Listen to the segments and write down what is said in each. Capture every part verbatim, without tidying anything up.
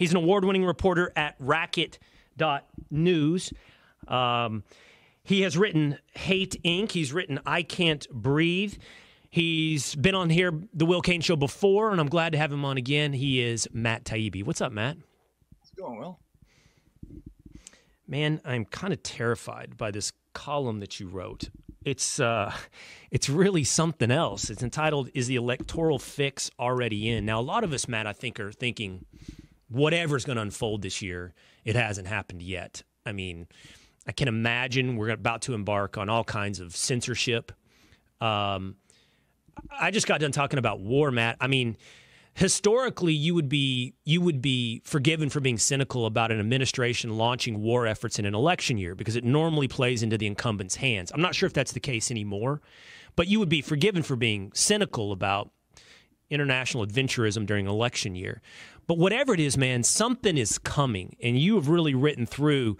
He's an award-winning reporter at Racket dot News. Um, he has written Hate Incorporated. He's written I Can't Breathe. He's been on here, The Will Cain Show, before, and I'm glad to have him on again. He is Matt Taibbi. What's up, Matt? How's it going, Will? Man, I'm kind of terrified by this column that you wrote. It's uh, it's really something else. It's entitled, Is the Electoral Fix Already In? Now, a lot of us, Matt, I think, are thinking whatever's going to unfold this year, it hasn't happened yet. I mean, I can imagine we're about to embark on all kinds of censorship. Um, I just got done talking about war, Matt. I mean, historically, you would be you would be forgiven for being cynical about an administration launching war efforts in an election year because it normally plays into the incumbent's hands. I'm not sure if that's the case anymore, but you would be forgiven for being cynical about international adventurism during election year. But whatever it is, man, something is coming, and you have really written through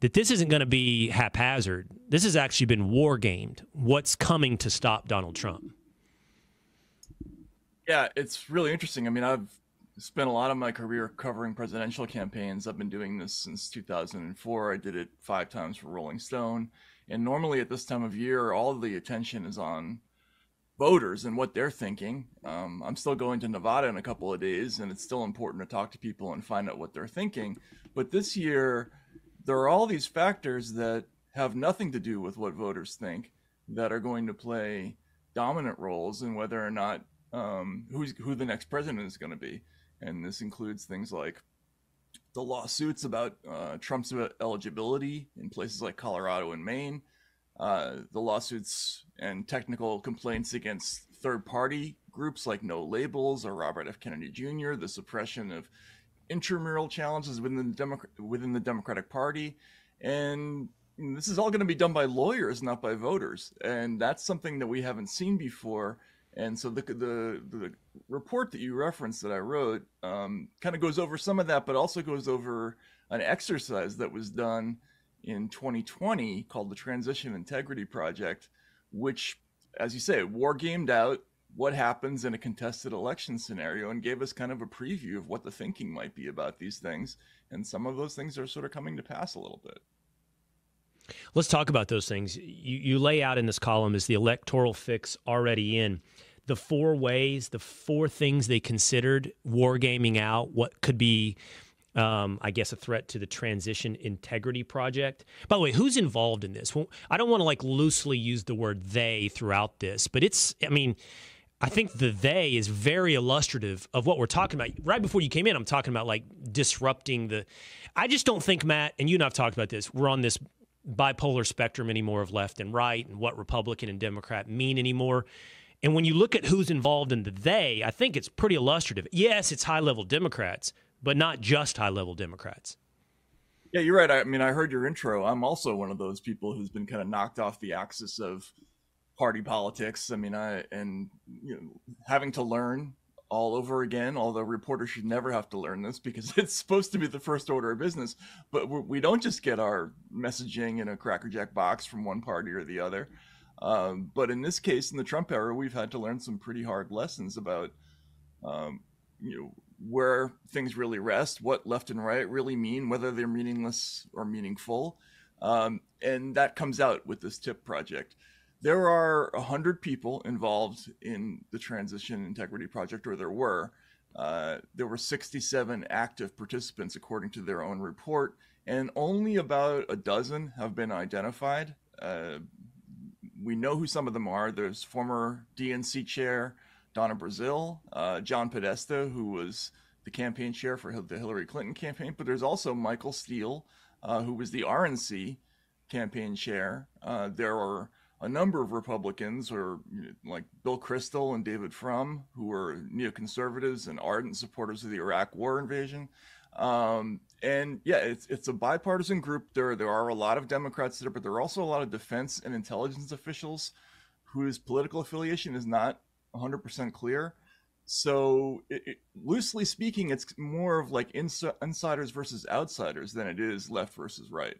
that this isn't going to be haphazard. This has actually been war-gamed. What's coming to stop Donald Trump? Yeah, it's really interesting. I mean, I've spent a lot of my career covering presidential campaigns. I've been doing this since two thousand four. I did it five times for Rolling Stone. And normally at this time of year, all of the attention is on voters and what they're thinking. Um, I'm still going to Nevada in a couple of days, and it's still important to talk to people and find out what they're thinking. But this year, there are all these factors that have nothing to do with what voters think that are going to play dominant roles in whether or not um who's who the next president is going to be. And this includes things like the lawsuits about uh Trump's eligibility in places like Colorado and Maine, uh the lawsuits and technical complaints against third party groups like No Labels or Robert F. Kennedy Junior, the suppression of intramural challenges within the Demo- within the Democratic Party. And this is all going to be done by lawyers, not by voters, and that's something that we haven't seen before. And so the, the the report that you referenced that I wrote um, kind of goes over some of that, but also goes over an exercise that was done in twenty twenty called the Transition Integrity Project, which, as you say, war gamed out what happens in a contested election scenario and gave us kind of a preview of what the thinking might be about these things. And some of those things are sort of coming to pass a little bit. Let's talk about those things. You, you lay out in this column, is the electoral fix already in? The four ways, the four things they considered war gaming out, what could be, um, I guess, a threat to the Transition Integrity Project. By the way, who's involved in this? Well, I don't want to like loosely use the word they throughout this, but it's, I mean, I think the they is very illustrative of what we're talking about. Right before you came in, I'm talking about like disrupting the, I just don't think, Matt, and you and I have talked about this, we're on this bipolar spectrum anymore of left and right and what Republican and Democrat mean anymore. And when you look at who's involved in the they, I think it's pretty illustrative. Yes, it's high-level Democrats, but not just high-level Democrats. Yeah, you're right. I mean, I heard your intro. I'm also one of those people who's been kind of knocked off the axis of party politics. I mean, I and you know, having to learn all over again, although reporters should never have to learn this because it's supposed to be the first order of business. But we don't just get our messaging in a crackerjack box from one party or the other. Um, but in this case, in the Trump era, we've had to learn some pretty hard lessons about um, you know, where things really rest, what left and right really mean, whether they're meaningless or meaningful. Um, and that comes out with this TIP project. There are one hundred people involved in the Transition Integrity Project, or there were. Uh, there were sixty-seven active participants, according to their own report, and only about a dozen have been identified. Uh, we know who some of them are. There's former D N C chair Donna Brazile, uh, John Podesta, who was the campaign chair for the Hillary Clinton campaign, but there's also Michael Steele, uh, who was the R N C campaign chair. Uh, there are a number of Republicans, or like Bill Kristol and David Frum, who were neoconservatives and ardent supporters of the Iraq war invasion. Um, and yeah, it's it's a bipartisan group. There, there are a lot of Democrats there, but there are also a lot of defense and intelligence officials whose political affiliation is not one hundred percent clear. So it, it, loosely speaking, it's more of like ins- insiders versus outsiders than it is left versus right.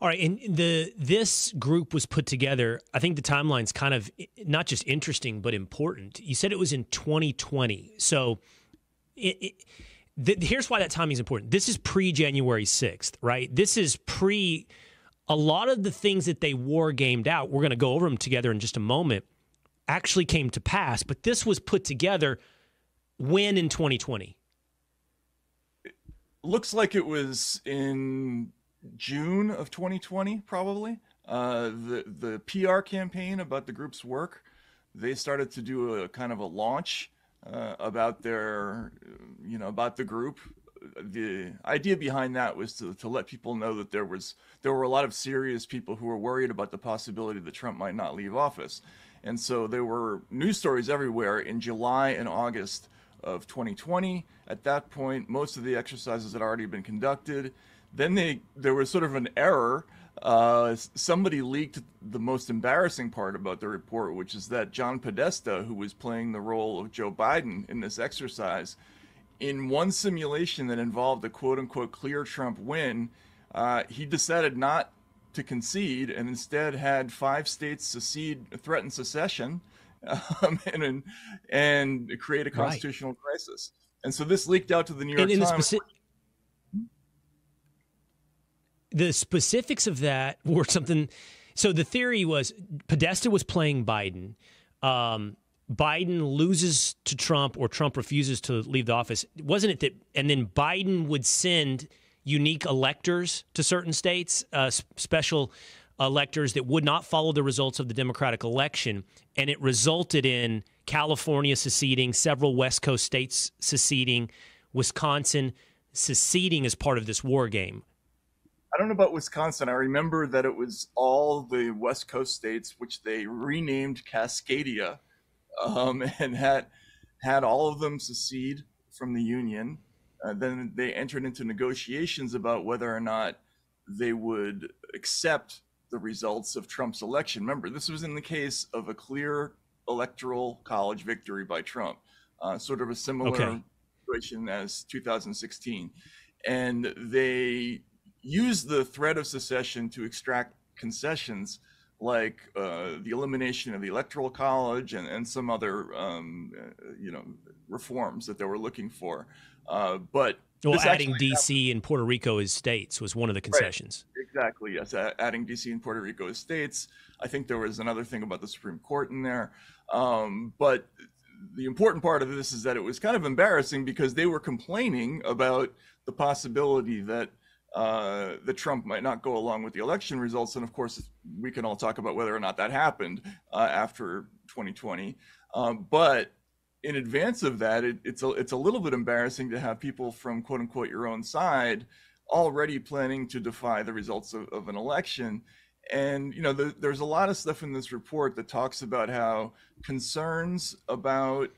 All right, and the this group was put together, I think the timeline's kind of not just interesting, but important. You said it was in twenty twenty. So it, it, th here's why that timing is important. This is pre January sixth, right? This is pre a lot of the things that they war gamed out. We're going to go over them together in just a moment. Actually came to pass, but this was put together when in twenty twenty. It looks like it was in June of twenty twenty, probably. Uh, the the P R campaign about the group's work, they started to do a kind of a launch uh, about their, you know, about the group. The idea behind that was to, to let people know that there was there were a lot of serious people who were worried about the possibility that Trump might not leave office. And so there were news stories everywhere in July and August of twenty twenty. At that point, most of the exercises had already been conducted. Then they there was sort of an error. Uh, somebody leaked the most embarrassing part about the report, which is that John Podesta, who was playing the role of Joe Biden in this exercise, in one simulation that involved a quote-unquote clear Trump win, uh, he decided not to concede and instead had five states secede, threaten secession, um, and, and and create a constitutional right. crisis. And so this leaked out to the New York and, and Times. The, speci the specifics of that were something. So the theory was Podesta was playing Biden. Um, Biden loses to Trump, or Trump refuses to leave the office. Wasn't it that? And then Biden would send unique electors to certain states, uh, special electors that would not follow the results of the Democratic election. And it resulted in California seceding, several West Coast states seceding, Wisconsin seceding as part of this war game. I don't know about Wisconsin. I remember that it was all the West Coast states, which they renamed Cascadia, um, and had, had all of them secede from the Union. Uh, then they entered into negotiations about whether or not they would accept the results of Trump's election. Remember, this was in the case of a clear electoral college victory by Trump, uh, sort of a similar okay. situation as two thousand sixteen. And they used the threat of secession to extract concessions like uh, the elimination of the electoral college and, and some other, um, uh, you know, reforms that they were looking for. Uh, but well, adding D C and Puerto Rico as states was one of the concessions. Right. Exactly. Yes. Adding D C and Puerto Rico as states. I think there was another thing about the Supreme Court in there. Um, but the important part of this is that it was kind of embarrassing because they were complaining about the possibility that uh, that Trump might not go along with the election results. And of course, we can all talk about whether or not that happened uh, after twenty twenty. Um, but in advance of that, it, it's, a, it's a little bit embarrassing to have people from quote unquote your own side already planning to defy the results of, of an election. And, you know, the, there's a lot of stuff in this report that talks about how concerns about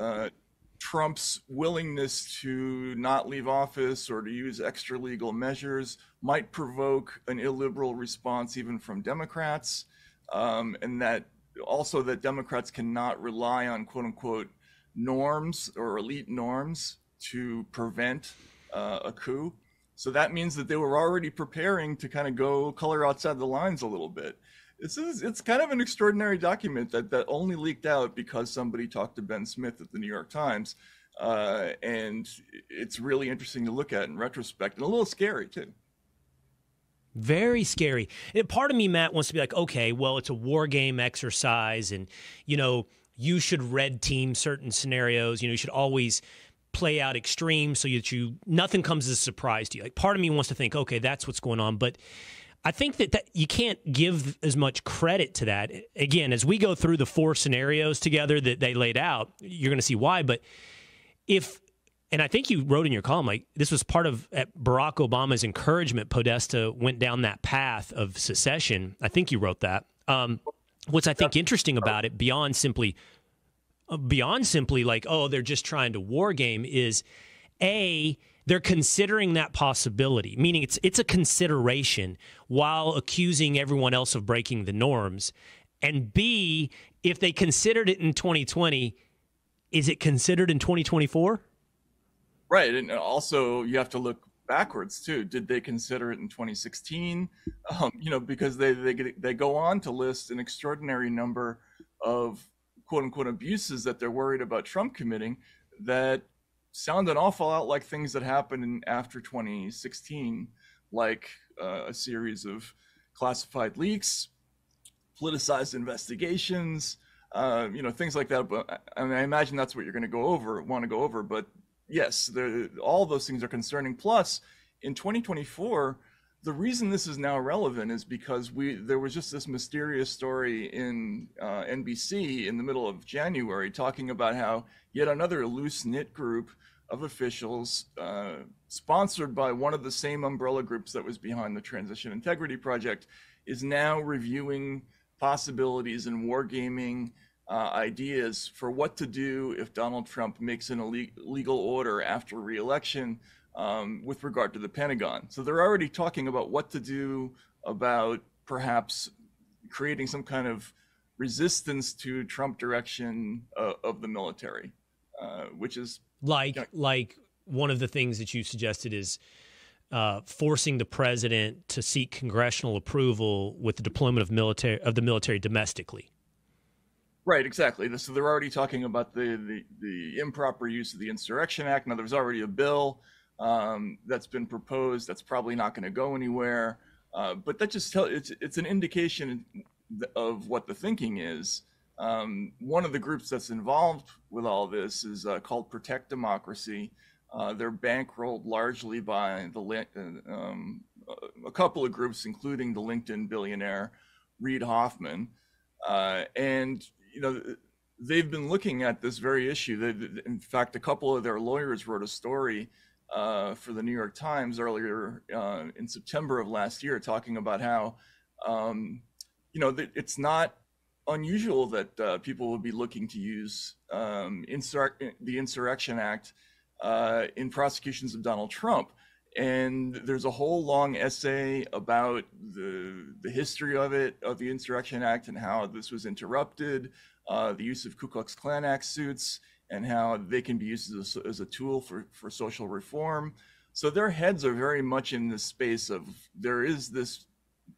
uh, Trump's willingness to not leave office or to use extra legal measures might provoke an illiberal response even from Democrats, um, and that also that Democrats cannot rely on quote unquote norms or elite norms to prevent uh, a coup. So that means that they were already preparing to kind of go color outside the lines a little bit. This is, it's kind of an extraordinary document that, that only leaked out because somebody talked to Ben Smith at the New York Times. Uh, and it's really interesting to look at in retrospect, and a little scary too. Very scary. And part of me, Matt, wants to be like, okay, well, it's a war game exercise, and, you know, you should red team certain scenarios. You know, you should always play out extremes so that you nothing comes as a surprise to you. Like, part of me wants to think, okay, that's what's going on. But I think that, that you can't give as much credit to that. Again, as we go through the four scenarios together that they laid out, you're going to see why. But if And I think you wrote in your column, like, this was part of at Barack Obama's encouragement. Podesta went down that path of secession. I think you wrote that. Um, what's I think interesting about it, beyond simply, uh, beyond simply like, oh, they're just trying to war game, is A, they're considering that possibility, meaning it's it's a consideration while accusing everyone else of breaking the norms. And B, if they considered it in twenty twenty, is it considered in twenty twenty-four? Right. And also you have to look backwards, too. Did they consider it in twenty sixteen? Um, you know, because they, they, they go on to list an extraordinary number of, quote unquote, abuses that they're worried about Trump committing that sound an awful lot like things that happened in, after twenty sixteen, like uh, a series of classified leaks, politicized investigations, uh, you know, things like that. But I, I mean, I imagine that's what you're going to go over, want to go over. But yes, there, all those things are concerning. Plus, in twenty twenty-four, the reason this is now relevant is because we there was just this mysterious story in uh, N B C in the middle of January talking about how yet another loose-knit group of officials uh, sponsored by one of the same umbrella groups that was behind the Transition Integrity Project is now reviewing possibilities and wargaming uh, ideas for what to do if Donald Trump makes an illegal order after re-election Um, with regard to the Pentagon. So they're already talking about what to do about perhaps creating some kind of resistance to Trump direction uh, of the military, uh, which is like, yeah. like one of the things that you suggested is uh, forcing the president to seek congressional approval with the deployment of military of the military domestically. Right, exactly. So they're already talking about the, the, the improper use of the Insurrection Act. Now, there's already a bill um that's been proposed that's probably not going to go anywhere, uh but that just tell it's it's an indication of what the thinking is. Um one of the groups that's involved with all this is uh, called Protect Democracy. Uh they're bankrolled largely by the um a couple of groups, including the LinkedIn billionaire Reid Hoffman, uh and you know they've been looking at this very issue. They've, in fact, a couple of their lawyers wrote a story Uh, for the New York Times earlier uh, in September of last year, talking about how, um, you know, th it's not unusual that uh, people would be looking to use um, insur the Insurrection Act uh, in prosecutions of Donald Trump. And there's a whole long essay about the, the history of it, of the Insurrection Act, and how this was interrupted, uh, the use of Ku Klux Klan Act suits, and how they can be used as a, as a tool for, for social reform. So their heads are very much in the space of there is this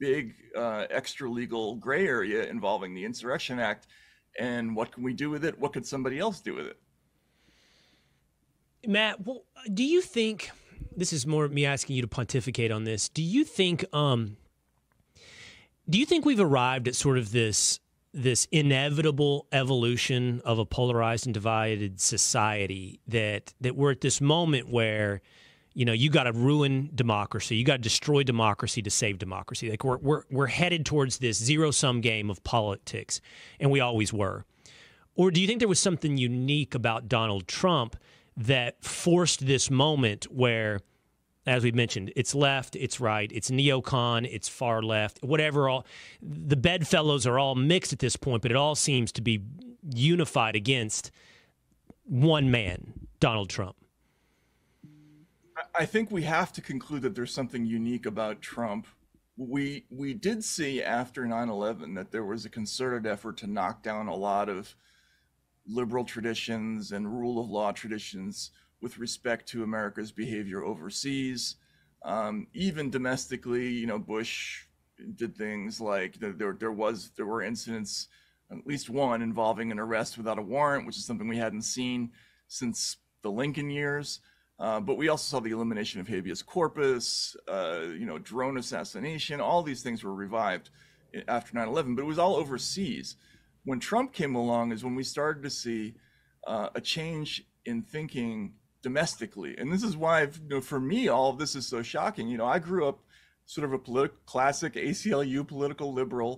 big uh, extra legal gray area involving the Insurrection Act, and what can we do with it? What could somebody else do with it? Matt, well, do you think, this is more me asking you to pontificate on this, do you think, um, do you think we've arrived at sort of this this inevitable evolution of a polarized and divided society, that that we're at this moment where, you know, you got to ruin democracy, you got to destroy democracy to save democracy? Like we're we're we're headed towards this zero-sum game of politics, and we always were. Or do you think there was something unique about Donald Trump that forced this moment where, as we've mentioned, it's left, it's right, it's neocon, it's far left, whatever. All the bedfellows are all mixed at this point, but it all seems to be unified against one man, Donald Trump. I think we have to conclude that there's something unique about Trump. We we did see after nine eleven that there was a concerted effort to knock down a lot of liberal traditions and rule of law traditions with respect to America's behavior overseas, um, even domestically. You know, Bush did things like there. There was there were incidents, at least one involving an arrest without a warrant, which is something we hadn't seen since the Lincoln years. Uh, but we also saw the elimination of habeas corpus. Uh, you know, drone assassination. All these things were revived after nine eleven, but it was all overseas. When Trump came along, is when we started to see uh, a change in thinking domestically. And this is why, you know, for me, all of this is so shocking. You know, I grew up sort of a political classic A C L U political liberal,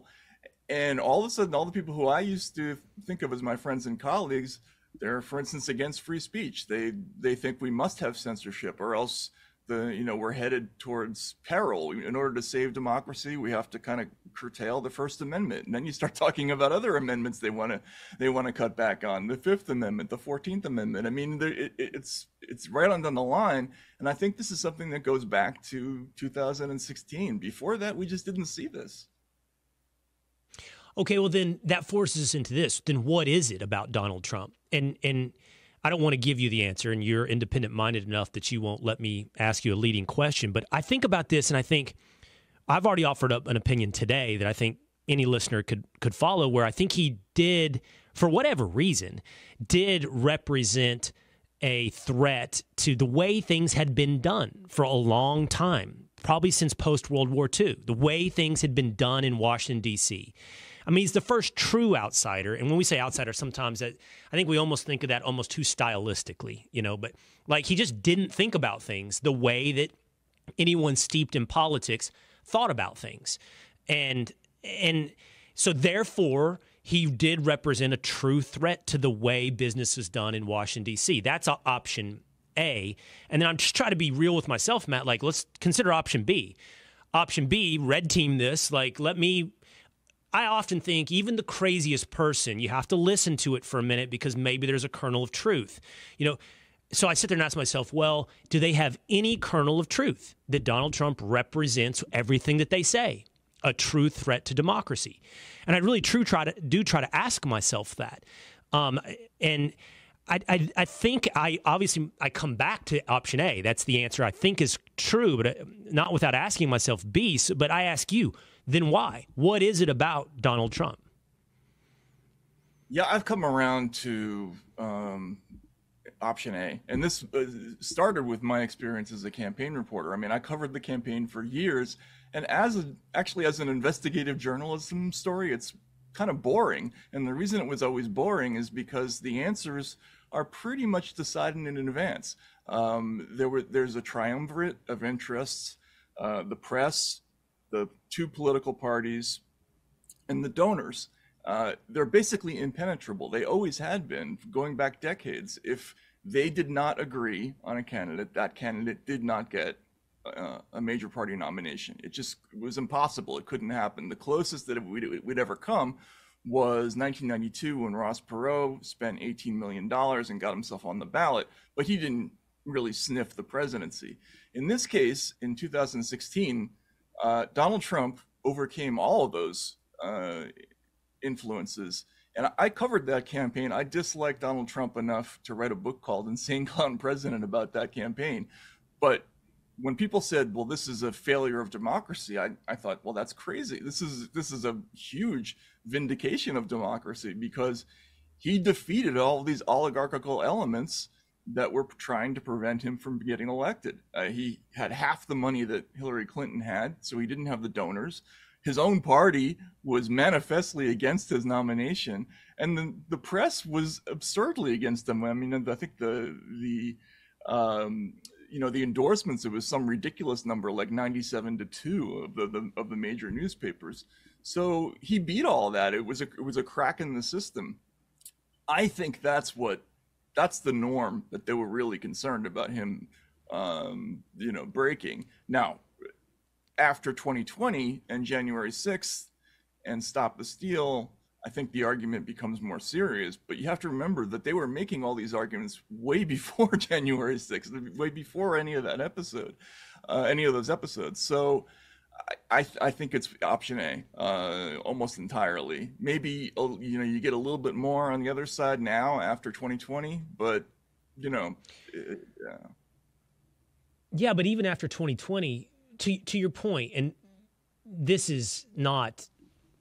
and all of a sudden all the people who I used to think of as my friends and colleagues, they're, for instance, against free speech. They they think we must have censorship, or else the you know we're headed towards peril. In order to save democracy, we have to kind of curtail the First Amendment. And then you start talking about other amendments they want to they want to cut back on, the Fifth Amendment, the Fourteenth Amendment. I mean, it, it's it's right on down the line. And I think this is something that goes back to two thousand sixteen. Before that, we just didn't see this. Okay, well then that forces us into this. Then what is it about Donald Trump? And and. I don't want to give you the answer, and you're independent-minded enough that you won't let me ask you a leading question. But I think about this, and I think I've already offered up an opinion today that I think any listener could could follow, where I think he did, for whatever reason, did represent a threat to the way things had been done for a long time, probably since post-World War Two, the way things had been done in Washington, D C I mean, he's the first true outsider. And when we say outsider, sometimes that, I think we almost think of that almost too stylistically, you know, but like he just didn't think about things the way that anyone steeped in politics thought about things. And and so therefore, he did represent a true threat to the way business is done in Washington, D C. That's option A. And then I'm just trying to be real with myself, Matt, like let's consider option B. Option B, red team this, like let me... I often think even the craziest person, you have to listen to it for a minute because maybe there's a kernel of truth. You know, so I sit there and ask myself, well, do they have any kernel of truth that Donald Trump represents everything that they say, a true threat to democracy? And I really true try to do try to ask myself that. Um, and I, I, I think I obviously I come back to option A. That's the answer I think is true, but not without asking myself B. So, but I ask you, then why? What is it about Donald Trump? Yeah, I've come around to um, option A. And this started with my experience as a campaign reporter. I mean, I covered the campaign for years. And as a, actually as an investigative journalism story, it's kind of boring. And the reason it was always boring is because the answers are pretty much decided in advance. Um, there were, there's a triumvirate of interests, uh, the press, the two political parties, and the donors. Uh, they're basically impenetrable. They always had been, going back decades. If they did not agree on a candidate, that candidate did not get uh, a major party nomination. It just it was impossible. It couldn't happen. The closest that it would, it would ever come was nineteen ninety-two when Ross Perot spent eighteen million dollars and got himself on the ballot, but he didn't really sniff the presidency. In this case, in two thousand sixteen, Uh, Donald Trump overcame all of those uh, influences. And I covered that campaign. I disliked Donald Trump enough to write a book called Insane Clown President about that campaign. But when people said, well, this is a failure of democracy, I, I thought, well, that's crazy. This is, this is a huge vindication of democracy because he defeated all these oligarchical elements that were trying to prevent him from getting elected. Uh, he had half the money that Hillary Clinton had, so he didn't have the donors. His own party was manifestly against his nomination, and the, the press was absurdly against him. I mean, I think the the um, you know the endorsements, it was some ridiculous number like ninety-seven to two of the, the of the major newspapers. So he beat all that. It was a it was a crack in the system. I think that's what. That's the norm that they were really concerned about him, um, you know, breaking. Now, after twenty twenty and January sixth and Stop the Steal, I think the argument becomes more serious. But you have to remember that they were making all these arguments way before January sixth, way before any of that episode, uh, any of those episodes. So I, I think it's option A uh, almost entirely. Maybe, you know, you get a little bit more on the other side now after twenty twenty, but, you know. It, yeah. yeah, but even after twenty twenty, to, to your point, and this is not,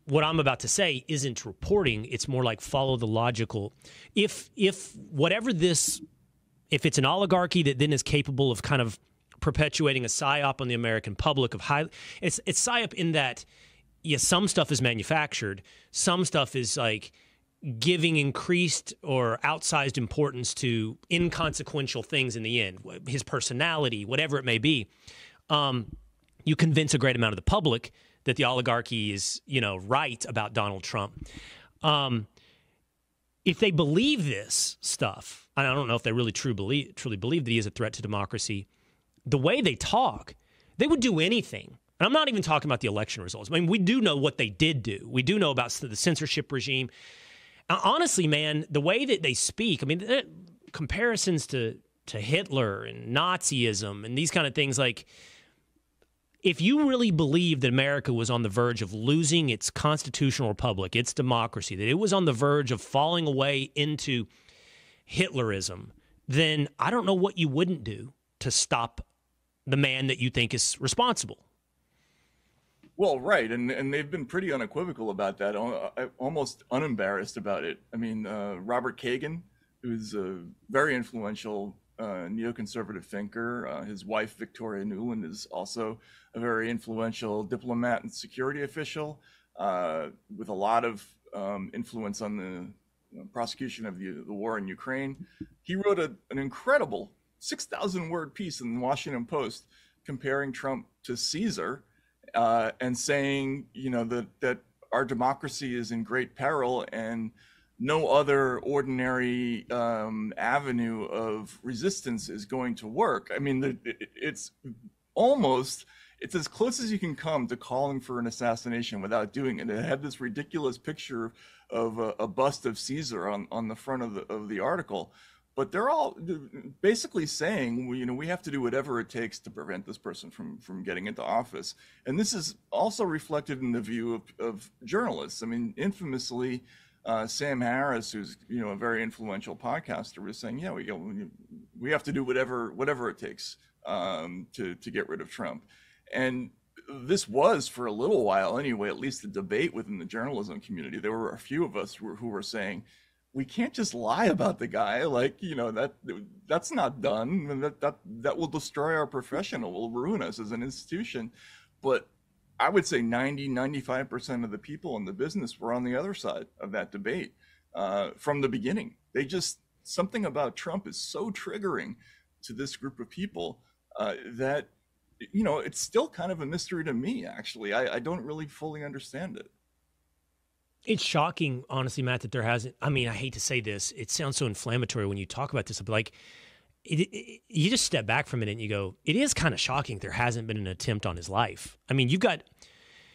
what I'm about to say isn't reporting, it's more like follow the logical. If, if whatever this, if it's an oligarchy that then is capable of kind of perpetuating a psyop on the American public of high, it's it's psyop in that, yeah, some stuff is manufactured, some stuff is like giving increased or outsized importance to inconsequential things in the end, his personality, whatever it may be. Um, you convince a great amount of the public that the oligarchy is, you know, right about Donald Trump. Um, if they believe this stuff, and I don't know if they really truly believe, truly believe that he is a threat to democracy. The way they talk, they would do anything. And I'm not even talking about the election results. I mean, we do know what they did do. We do know about the censorship regime. Honestly, man, the way that they speak, I mean, comparisons to, to Hitler and Nazism and these kind of things, like, if you really believe that America was on the verge of losing its constitutional republic, its democracy, that it was on the verge of falling away into Hitlerism, then I don't know what you wouldn't do to stop the man that you think is responsible. Well, right, and and they've been pretty unequivocal about that, almost unembarrassed about it. I mean, uh, Robert Kagan, who's a very influential uh, neoconservative thinker. Uh, his wife, Victoria Nuland, is also a very influential diplomat and security official uh, with a lot of um, influence on the you know, prosecution of the, the war in Ukraine. He wrote a, an incredible six thousand word piece in the Washington Post comparing Trump to Caesar uh, and saying, you know, that, that our democracy is in great peril and no other ordinary um, avenue of resistance is going to work. I mean, the, it, it's almost, it's as close as you can come to calling for an assassination without doing it. It had this ridiculous picture of a, a bust of Caesar on, on the front of the, of the article. But they're all basically saying, well, you know, we have to do whatever it takes to prevent this person from, from getting into office. And this is also reflected in the view of, of journalists. I mean, infamously, uh, Sam Harris, who's, you know, a very influential podcaster, was saying, yeah, we, you know, we have to do whatever whatever it takes um, to, to get rid of Trump. And this was, for a little while anyway, at least the debate within the journalism community. There were a few of us who were, who were saying, we can't just lie about the guy, like, you know, that that's not done. That, that that will destroy our profession. It will ruin us as an institution. But I would say ninety, ninety-five percent of the people in the business were on the other side of that debate uh, from the beginning. They just, something about Trump is so triggering to this group of people uh, that, you know, it's still kind of a mystery to me, actually. I, I don't really fully understand it. It's shocking, honestly, Matt, that there hasn't, I mean, I hate to say this, it sounds so inflammatory when you talk about this, but like, it, it, you just step back from it and you go, it is kind of shocking there hasn't been an attempt on his life. I mean, you've got,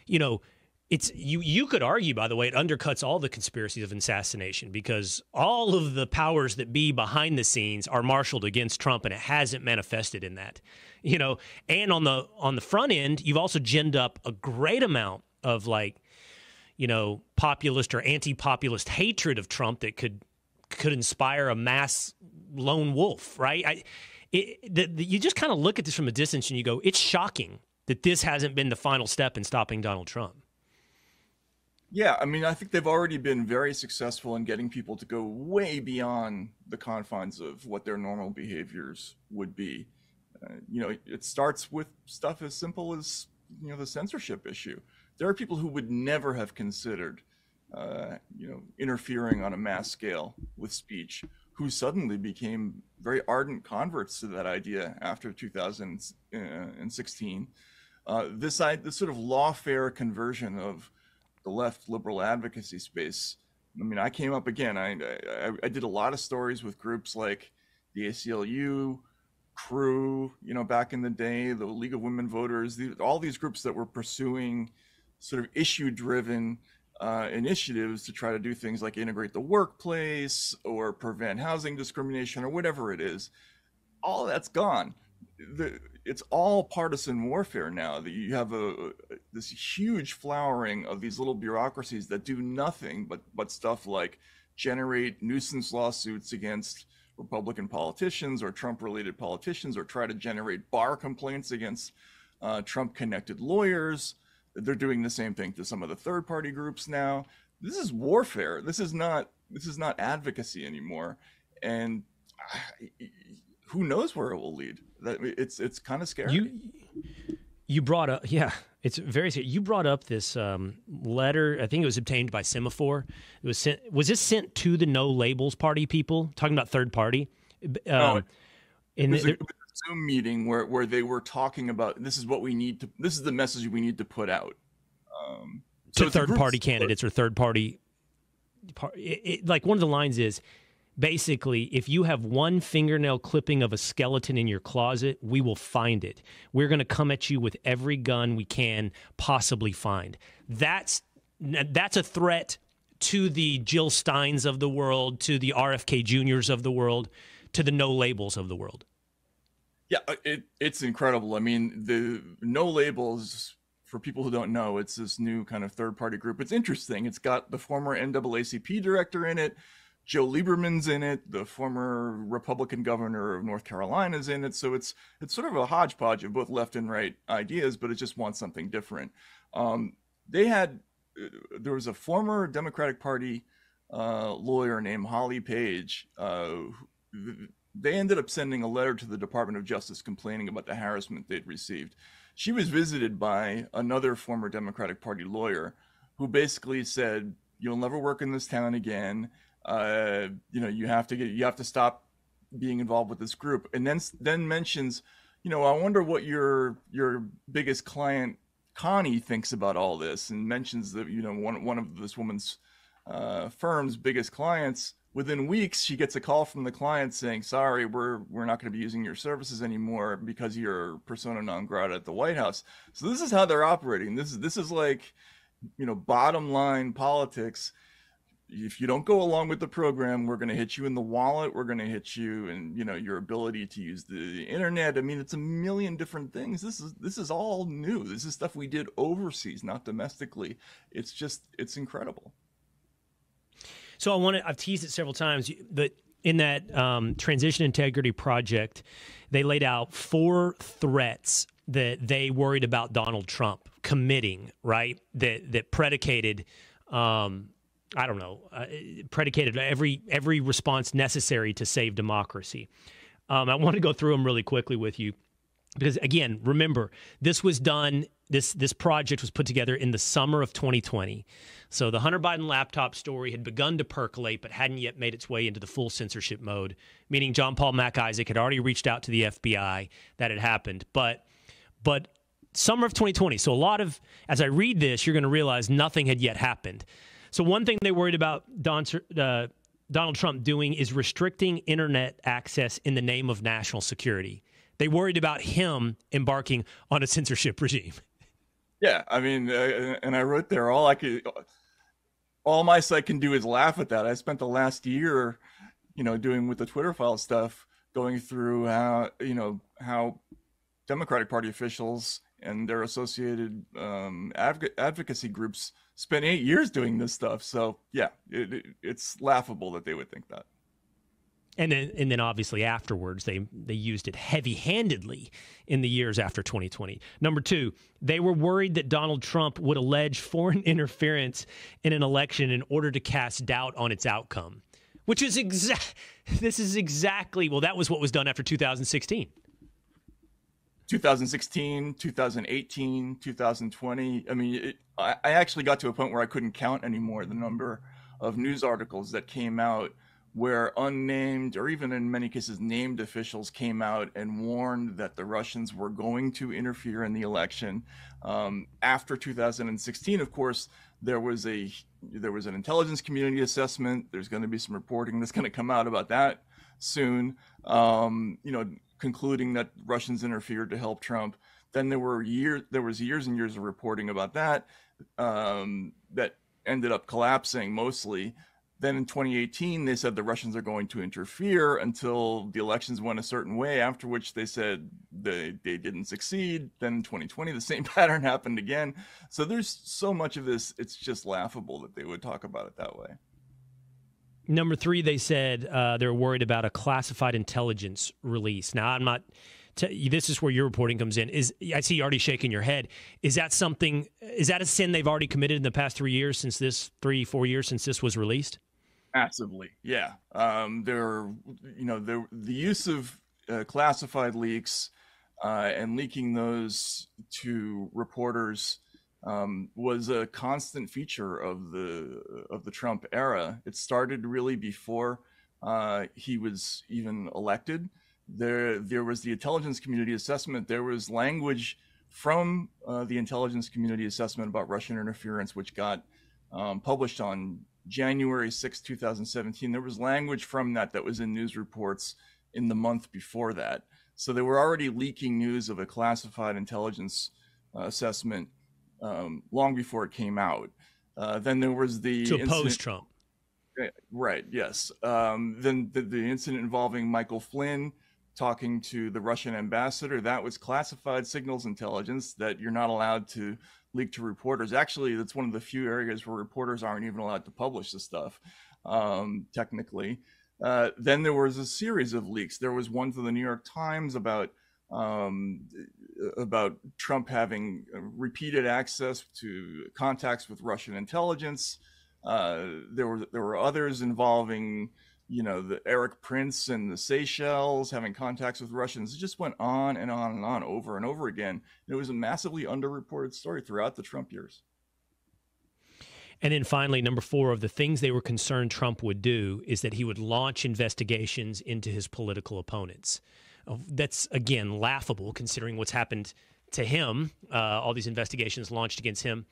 you know, it's, you, you could argue, by the way, it undercuts all the conspiracies of assassination because all of the powers that be behind the scenes are marshaled against Trump and it hasn't manifested in that, you know, and on the, on the front end, you've also ginned up a great amount of like, you know, populist or anti-populist hatred of Trump that could could inspire a mass lone wolf, right? I, it, the, the, you just kind of look at this from a distance and you go, it's shocking that this hasn't been the final step in stopping Donald Trump. Yeah, I mean, I think they've already been very successful in getting people to go way beyond the confines of what their normal behaviors would be. Uh, you know, it, it starts with stuff as simple as, you know, the censorship issue. There are people who would never have considered, uh, you know, interfering on a mass scale with speech, who suddenly became very ardent converts to that idea after two thousand sixteen. Uh, this, this sort of lawfare conversion of the left liberal advocacy space. I mean, I came up again. I, I, I did a lot of stories with groups like the A C L U, Crew, you know, back in the day, the League of Women Voters, the, all these groups that were pursuing sort of issue-driven uh, initiatives to try to do things like integrate the workplace or prevent housing discrimination or whatever it is. All that's gone. The, it's all partisan warfare now. That you have a this huge flowering of these little bureaucracies that do nothing but but stuff like generate nuisance lawsuits against Republican politicians or Trump-related politicians, or try to generate bar complaints against uh, Trump-connected lawyers. They're doing the same thing to some of the third-party groups now. This is warfare. This is not. This is not advocacy anymore. And who knows where it will lead? That it's it's kind of scary. You you brought up yeah. It's very scary. You brought up this um, letter. I think it was obtained by Semafor. It was sent. Was this sent to the No Labels Party people? Talking about third party. Um, no, it, it was the, a, Zoom meeting where, where they were talking about this is what we need to, this is the message we need to put out um, to so third party candidates or third party. It, it, like one of the lines is basically, if you have one fingernail clipping of a skeleton in your closet, we will find it. We're going to come at you with every gun we can possibly find. That's that's a threat to the Jill Steins of the world, to the R F K Juniors of the world, to the No Labels of the world. Yeah, it, it's incredible. I mean, the No Labels, for people who don't know, it's this new kind of third-party group. It's interesting. It's got the former N double A C P director in it. Joe Lieberman's in it. The former Republican governor of North Carolina's in it. So it's it's sort of a hodgepodge of both left and right ideas, but it just wants something different. Um, they had, there was a former Democratic Party uh, lawyer named Holly Page. Uh, they ended up sending a letter to the Department of Justice complaining about the harassment they'd received. She was visited by another former Democratic Party lawyer who basically said, you'll never work in this town again. Uh, you know, you have to get, you have to stop being involved with this group. And then, then mentions, you know, I wonder what your, your biggest client, Connie, thinks about all this, and mentions that, you know, one, one of this woman's uh, firm's biggest clients. Within weeks, she gets a call from the client saying, sorry, we're, we're not going to be using your services anymore because you're persona non grata at the White House. So this is how they're operating. This is, this is like, you know, bottom line politics. If you don't go along with the program, we're going to hit you in the wallet. We're going to hit you in, you know, your ability to use the internet. I mean, it's a million different things. This is, this is all new. This is stuff we did overseas, not domestically. It's just, it's incredible. So I want to, I've teased it several times, but in that um, Transition Integrity Project, they laid out four threats that they worried about Donald Trump committing, right? That that predicated, um, I don't know, uh, predicated every every response necessary to save democracy. Um, I want to go through them really quickly with you, because again, remember, this was done. This this project was put together in the summer of twenty twenty. So the Hunter Biden laptop story had begun to percolate, but hadn't yet made its way into the full censorship mode, meaning John Paul MacIsaac had already reached out to the F B I. That had happened. But, but summer of twenty twenty. So a lot of, as I read this, you're going to realize nothing had yet happened. So one thing they worried about Don, uh, Donald Trump doing is restricting internet access in the name of national security. They worried about him embarking on a censorship regime. Yeah, I mean, uh, and I wrote there, all I could, all my site can do is laugh at that. I spent the last year, you know, doing with the Twitter file stuff, going through how, you know, how Democratic Party officials and their associated um, adv- advocacy groups spent eight years doing this stuff. So yeah, it, it, it's laughable that they would think that. And then, and then obviously afterwards, they, they used it heavy-handedly in the years after twenty twenty. Number two, they were worried that Donald Trump would allege foreign interference in an election in order to cast doubt on its outcome, which is exact. This is exactly, well, that was what was done after two thousand sixteen. two thousand sixteen, two thousand eighteen, two thousand twenty. I mean, it, I, I actually got to a point where I couldn't count anymore the number of news articles that came out where unnamed, or even in many cases named, officials came out and warned that the Russians were going to interfere in the election. Um, after two thousand sixteen, of course, there was a there was an intelligence community assessment. There's going to be some reporting that's going to come out about that soon. Um, you know, concluding that Russians interfered to help Trump. Then there were years there was years and years of reporting about that um, that ended up collapsing mostly. Then in twenty eighteen, they said the Russians are going to interfere until the elections went a certain way, after which they said they, they didn't succeed. Then in twenty twenty, the same pattern happened again. So there's so much of this, it's just laughable that they would talk about it that way. Number three, they said uh, they're worried about a classified intelligence release. Now, I'm not... T- this is where your reporting comes in. Is I see you already shaking your head. Is that something, is that a sin they've already committed in the past three years since this, three, four years since this was released? Massively, yeah. Um, there, you know, the the use of uh, classified leaks uh, and leaking those to reporters um, was a constant feature of the of the Trump era. It started really before uh, he was even elected. There, there was the intelligence community assessment. There was language from uh, the intelligence community assessment about Russian interference, which got um, published on January sixth, two thousand seventeen. There was language from that that was in news reports in the month before that. So they were already leaking news of a classified intelligence uh, assessment um, long before it came out. Uh, then there was the... To oppose Trump. Right, yes. Um, then the, the incident involving Michael Flynn talking to the Russian ambassador, that was classified signals intelligence that you're not allowed to leak to reporters. Actually, that's one of the few areas where reporters aren't even allowed to publish this stuff, um, technically. Uh, then there was a series of leaks. There was one to the New York Times about um, about Trump having repeated access to contacts with Russian intelligence. Uh, there were there were others involving, you know, the Eric Prince and the Seychelles having contacts with Russians. It just went on and on and on over and over again. And it was a massively underreported story throughout the Trump years. And then finally, number four, of the things they were concerned Trump would do is that he would launch investigations into his political opponents. That's, again, laughable considering what's happened to him, uh, all these investigations launched against him.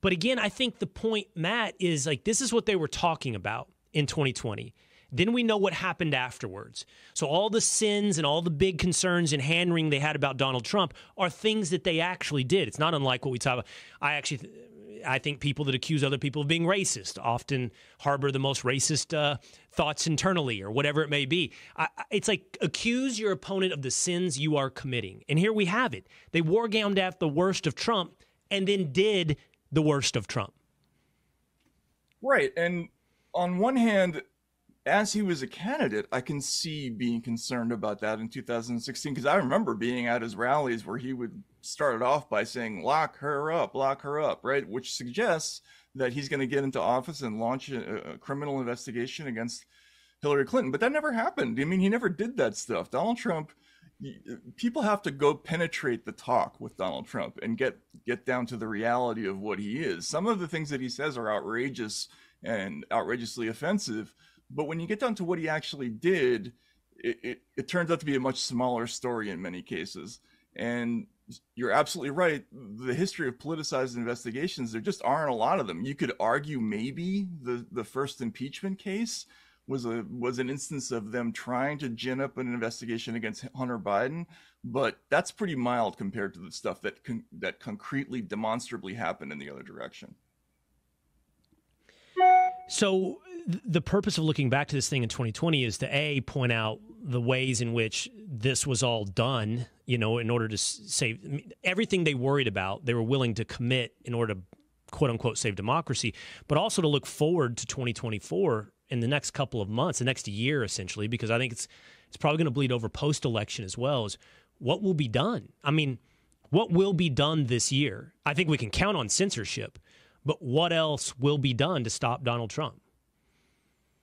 But again, I think the point, Matt, is like this is what they were talking about in twenty twenty. Then we know what happened afterwards. So all the sins and all the big concerns and hand-wringing they had about Donald Trump are things that they actually did. It's not unlike what we talk about. I actually th I think people that accuse other people of being racist often harbor the most racist uh, thoughts internally or whatever it may be. I, it's like accuse your opponent of the sins you are committing. And here we have it. They war-gamed at the worst of Trump and then did the worst of Trump. Right. And on one hand, as he was a candidate, I can see being concerned about that in two thousand sixteen, because I remember being at his rallies where he would start off by saying, lock her up, lock her up, right? Which suggests that he's going to get into office and launch a, a criminal investigation against Hillary Clinton. But that never happened. I mean, he never did that stuff. Donald Trump, people have to go penetrate the talk with Donald Trump and get, get down to the reality of what he is. Some of the things that he says are outrageous and outrageously offensive. But when you get down to what he actually did, it, it, it turns out to be a much smaller story in many cases. And you're absolutely right. The history of politicized investigations, there just aren't a lot of them. You could argue maybe the, the first impeachment case was, a, was an instance of them trying to gin up an investigation against Hunter Biden. But that's pretty mild compared to the stuff that, con that concretely, demonstrably happened in the other direction. So the purpose of looking back to this thing in twenty twenty is to A, point out the ways in which this was all done, you know, in order to save everything they worried about, they were willing to commit in order to, quote unquote, save democracy, but also to look forward to twenty twenty-four in the next couple of months, the next year, essentially, because I think it's it's probably going to bleed over post-election as well, is what will be done. I mean, what will be done this year? I think we can count on censorship, but what else will be done to stop Donald Trump?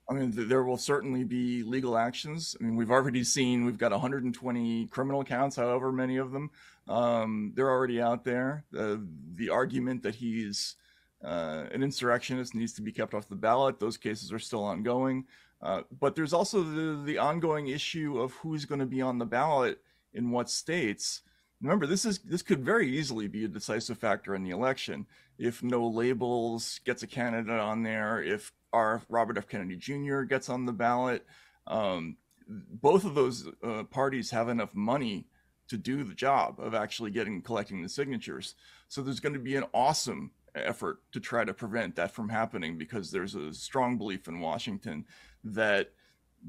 I mean, there will certainly be legal actions. I mean, we've already seen, we've got one hundred twenty criminal counts, however many of them. Um, they're already out there. Uh, the argument that he's uh, an insurrectionist needs to be kept off the ballot. Those cases are still ongoing. Uh, but there's also the, the ongoing issue of who's going to be on the ballot in what states. Remember, this is this could very easily be a decisive factor in the election. If No Labels gets a candidate on there, if our Robert F. Kennedy Junior gets on the ballot. Um, both of those uh, parties have enough money to do the job of actually getting, collecting the signatures. So there's going to be an awesome effort to try to prevent that from happening, because there's a strong belief in Washington that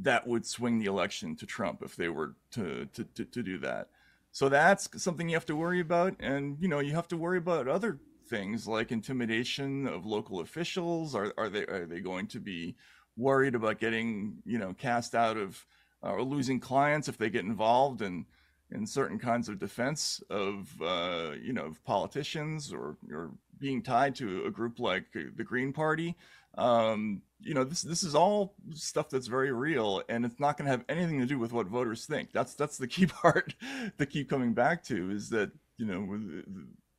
that would swing the election to Trump if they were to, to, to, to do that. So that's something you have to worry about. And, you know, you have to worry about other things like intimidation of local officials. Are, are they are they going to be worried about getting, you know, cast out of uh, or losing clients if they get involved in in certain kinds of defense of uh, you know, of politicians, or or being tied to a group like the Green Party? Um, you know, this this is all stuff that's very real, and it's not going to have anything to do with what voters think. That's that's the key part to keep coming back to, is that, you know, with,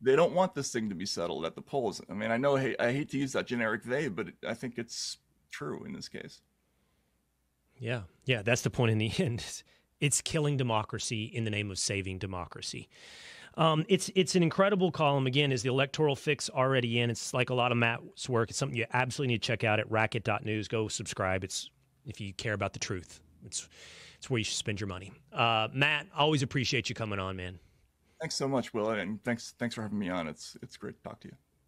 they don't want this thing to be settled at the polls. I mean, I know I, I hate to use that generic they, but I think it's true in this case. Yeah, yeah, that's the point in the end. It's killing democracy in the name of saving democracy. Um, it's it's an incredible column. Again, is the electoral fix already in? It's like a lot of Matt's work. It's something you absolutely need to check out at Racket dot News. Go subscribe. It's, if you care about the truth, it's, it's where you should spend your money. Uh, Matt, always appreciate you coming on, man. Thanks so much, Will, and thanks thanks for having me on. It's it's great to talk to you.